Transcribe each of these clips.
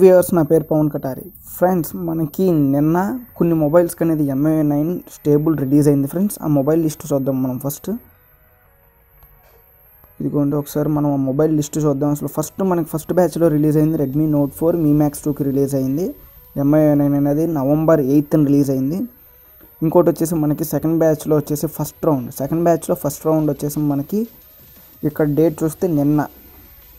viewers నా పేరు Pawan Katari friends మనకి నిన్న కొన్ని మొబైల్స్కి అనేది MIUI 9 స్టేబుల్ రిలీజ్ అయింది ఫ్రెండ్స్ ఆ మొబైల్ లిస్ట్ చూద్దాం మనం ఫస్ట్ ఇదిగోండి ఒకసారి మనం ఆ మొబైల్ లిస్ట్ చూద్దాం అసలు మనకి ఫస్ట్ బ్యాచ్లో రిలీజ్ అయింది Redmi Note 4 Mi Max 2 కి రిలీజ్ అయింది MIUI 9 అనేది నవంబర్ 8th రిలీజ్ అయింది ఇంకోటి వచ్చేసి మనకి సెకండ్ బ్యాచ్లో వచ్చేసి ఫస్ట్ రౌండ్ వచ్చేసి మనకి ఇక్కడ డేట్ చూస్తే నిన్న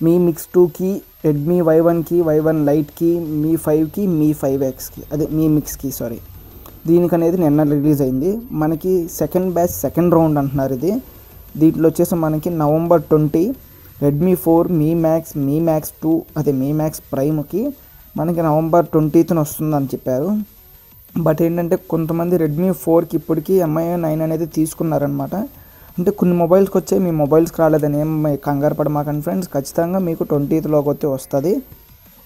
Mi Mix 2 की Redmi Y1 की Y1 Lite की Mi 5 की Mi 5X की अदे Mi Mix की सारी दीनिकने निन्न रिलीज़ अयिंदी मनकी सेकंड बैच सेकंड राउंड अंटुन्नारु इदी दींट्लो वच्चेसि मनकी नवंबर 20 Redmi 4 Mi Max 2 अदे Mi Max Prime की मनकी नवंबर 20th न वस्तुंदनि चेप्पारु बट एंटंटे कोंतमंदि Redmi 4 की इप्पटिकी MIUI 9 అనేది తీసుకున్నారు అన్నమాట అంటే కొన్ని మొబైల్స్కి వచ్చే మీ మొబైల్స్కి రాలేదని ఏం కంగారు పడమాకండి ఫ్రెండ్స్ ఖచ్చితంగా మీకు 20th వచ్చి వస్తుంది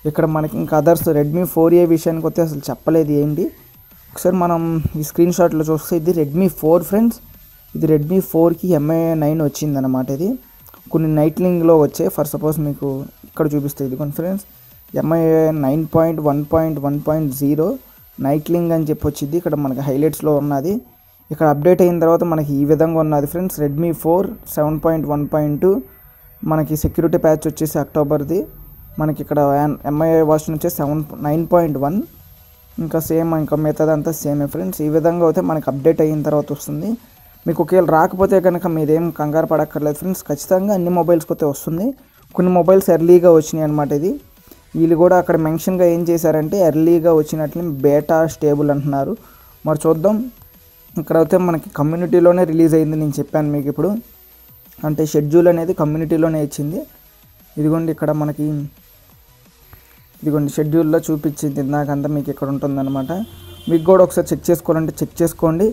ఇక్కడ మనకి ఇంకా అదర్స్ Redmi 4a విషయానికి వస్తే అసలు చెప్పలేదు ఏంటి ఒకసారి మనం ఈ స్క్రీన్ షాట్లో చూస్తే ఇది Redmi 4 ఫ్రెండ్స్ ఇది Redmi 4కి MIUI 9 వచ్చిందన్నమాట ఇది కొన్ని నైట్లింగ్లో వచ్చే ఫర్ సపోజ్ మీకు ఇక్కడ చూపిస్తే ఇది ఫ్రెండ్స్ MIUI 9.1.1.0 నైట్లింగ్ అని చెప్పి వచ్చింది ఇక్కడ మనకి హైలైట్స్లో ఉన్నది ఇక్కడ అప్డేట్ అయిన తర్వాత మనకి ఈ విధంగా ఉన్నది ఫ్రెండ్స్ Redmi 4 7.1.2 మనకి సెక్యూరిటీ ప్యాచ్ వచ్చేసి అక్టోబర్ది మనకి ఇక్కడ MIUI వర్షన్ వచ్చేసి 9.1 ఇంకా సేమ్ ఇంకా మిగతాదంతా సేమే ఫ్రెండ్స్ ఈ విధంగా అయితే మనకి అప్డేట్ అయిన తర్వాత వస్తుంది మీకు ఒకవేళ రాకపోతే కనుక మీరేం కంగారు పడక్కర్లేదు ఫ్రెండ్స్ ఖచ్చితంగా అన్ని మొబైల్స్కి అయితే వస్తుంది కొన్ని మొబైల్స్ ఎర్లీగా వచ్చినాయి అనమాట ఇది వీళ్ళు కూడా అక్కడ మెన్షన్గా ఏం చేశారంటే ఎర్లీగా వచ్చినట్లు బేటా స్టేబుల్ అంటున్నారు మరి చూద్దాం ఇక్కడైతే మనకి కమ్యూనిటీలోనే రిలీజ్ అయింది నేను చెప్పాను మీకు ఇప్పుడు అంటే షెడ్యూల్ అనేది కమ్యూనిటీలోనే ఇచ్చింది ఇదిగోండి ఇక్కడ మనకి ఇదిగోండి షెడ్యూల్లో చూపించింది ఇందాకంతా మీకు ఇక్కడ ఉంటుందన్నమాట మీకు కూడా ఒకసారి చెక్ చేసుకోవాలంటే చెక్ చేసుకోండి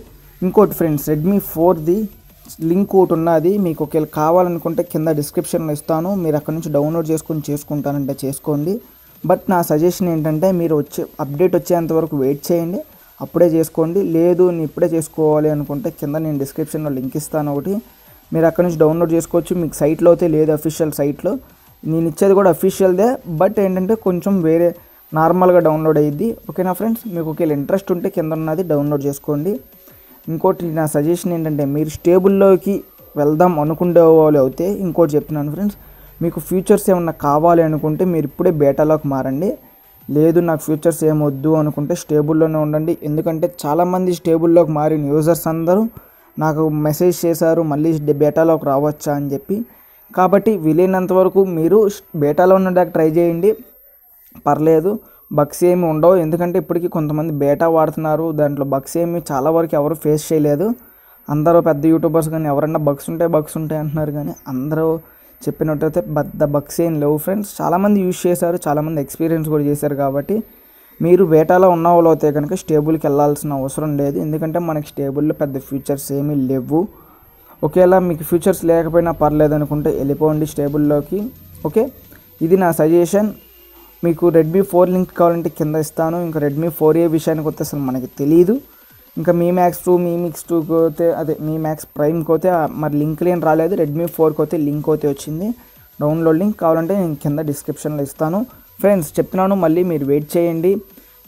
ఇంకోటి ఫ్రెండ్స్ Redmi 4ది లింక్ ఒకటి ఉన్నది మీకు ఒకవేళ కావాలనుకుంటే కింద డిస్క్రిప్షన్లో ఇస్తాను మీరు అక్కడ నుంచి డౌన్లోడ్ చేసుకుంటానంటే చేసుకోండి బట్ నా సజెషన్ ఏంటంటే మీరు వచ్చే అప్డేట్ వచ్చేంత వరకు వెయిట్ చేయండి అప్పుడే చేసుకోండి లేదు నేను ఇప్పుడే చేసుకోవాలి అనుకుంటే కింద నేను డిస్క్రిప్షన్లో లింక్ ఇస్తాను ఒకటి మీరు అక్కడ నుంచి డౌన్లోడ్ చేసుకోవచ్చు మీకు సైట్లో అయితే లేదు అఫీషియల్ సైట్లో నేను ఇచ్చేది కూడా అఫీషియల్దే బట్ ఏంటంటే కొంచెం వేరే నార్మల్గా డౌన్లోడ్ అయ్యిద్ది ఓకేనా ఫ్రెండ్స్ మీకు ఒకవేళ ఇంట్రెస్ట్ ఉంటే కింద ఉన్నది డౌన్లోడ్ చేసుకోండి ఇంకోటి నా సజెషన్ ఏంటంటే మీరు స్టేబుల్లోకి వెళ్దాం అనుకునే వాళ్ళు అయితే ఇంకోటి చెప్తున్నాను ఫ్రెండ్స్ మీకు ఫీచర్స్ ఏమన్నా కావాలి అనుకుంటే మీరు ఇప్పుడే బేటాలోకి మారండి లేదు నాకు ఫీచర్స్ ఏమొద్దు అనుకుంటే స్టేబుల్లోనే ఉండండి ఎందుకంటే చాలామంది స్టేబుల్లోకి మారిన యూజర్స్ అందరూ నాకు మెసేజ్ చేశారు మళ్ళీ బేటాలోకి రావచ్చా అని చెప్పి కాబట్టి వీలైనంత వరకు మీరు బేటాలో ఉండడానికి ట్రై చేయండి పర్లేదు బగ్స్ ఏమి ఉండవు ఎందుకంటే ఇప్పటికీ కొంతమంది బేటా వాడుతున్నారు దాంట్లో బగ్స్ ఏమి చాలా వరకు ఎవరు ఫేస్ చేయలేదు అందరూ పెద్ద యూట్యూబర్స్ కానీ ఎవరన్నా బగ్స్ ఉంటాయి అంటున్నారు కానీ అందరూ చెప్పినట్టయితే పెద్ద బగ్స్ ఏం లేవు ఫ్రెండ్స్ చాలామంది యూజ్ చేశారు చాలామంది ఎక్స్పీరియన్స్ కూడా చేశారు కాబట్టి మీరు బేటాలో ఉన్న వాళ్ళు అయితే కనుక స్టేబుల్కి వెళ్ళాల్సిన అవసరం లేదు ఎందుకంటే మనకి స్టేబుల్లో పెద్ద ఫీచర్స్ ఏమీ లేవు ఒకేలా మీకు ఫీచర్స్ లేకపోయినా పర్లేదు అనుకుంటే వెళ్ళిపోండి స్టేబుల్లోకి ఓకే ఇది నా సజెషన్ మీకు Redmi 4 లింక్ కావాలంటే కింద ఇస్తాను ఇంకా Redmi 4a విషయానికి వస్తే అసలు మనకి తెలియదు ఇంకా Mi Max 2 Mi Mix 2 కోతే అదే Mi Max Prime కోతే మరి లింక్ లేని రాలేదు Redmi 4 కోతే లింక్ అయితే వచ్చింది డౌన్లోడ్ లింక్ కావాలంటే నేను కింద డిస్క్రిప్షన్లో ఇస్తాను ఫ్రెండ్స్ చెప్తున్నాను మళ్ళీ మీరు వెయిట్ చేయండి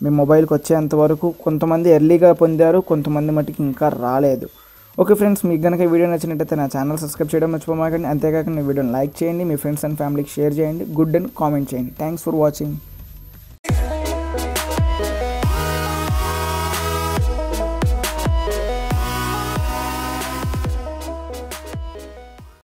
మీ మొబైల్కి వచ్చేంత వరకు కొంతమంది ఎర్లీగా పొందారు కొంతమంది మటుకు ఇంకా రాలేదు ఓకే ఫ్రెండ్స్ మీకు కనుక వీడియో నచ్చినట్టయితే నా ఛానల్ సబ్స్క్రైబ్ చేయడం మర్చిపోమాకండి అంతేకాక ఈ వీడియోని లైక్ చేయండి మీ ఫ్రెండ్స్ అండ్ ఫ్యామిలీకి షేర్ చేయండి గుడ్ అండ్ కామెంట్ చేయండి థ్యాంక్స్ ఫర్ వాచింగ్